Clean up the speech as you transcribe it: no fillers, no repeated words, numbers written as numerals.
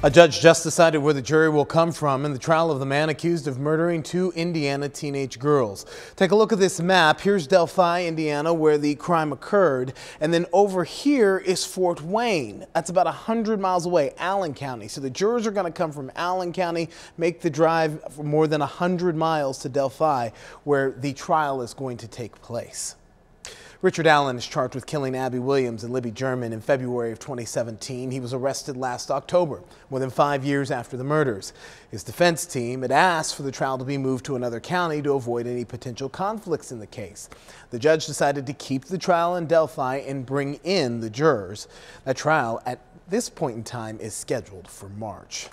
A judge just decided where the jury will come from in the trial of the man accused of murdering two Indiana teenage girls. Take a look at this map. Here's Delphi, Indiana, where the crime occurred. And then over here is Fort Wayne. That's about 100 miles away, Allen County. So the jurors are going to come from Allen County, make the drive for more than 100 miles to Delphi, where the trial is going to take place. Richard Allen is charged with killing Abby Williams and Libby German in February of 2017. He was arrested last October, more than 5 years after the murders. His defense team had asked for the trial to be moved to another county to avoid any potential conflicts in the case. The judge decided to keep the trial in Delphi and bring in the jurors. That trial at this point in time is scheduled for March.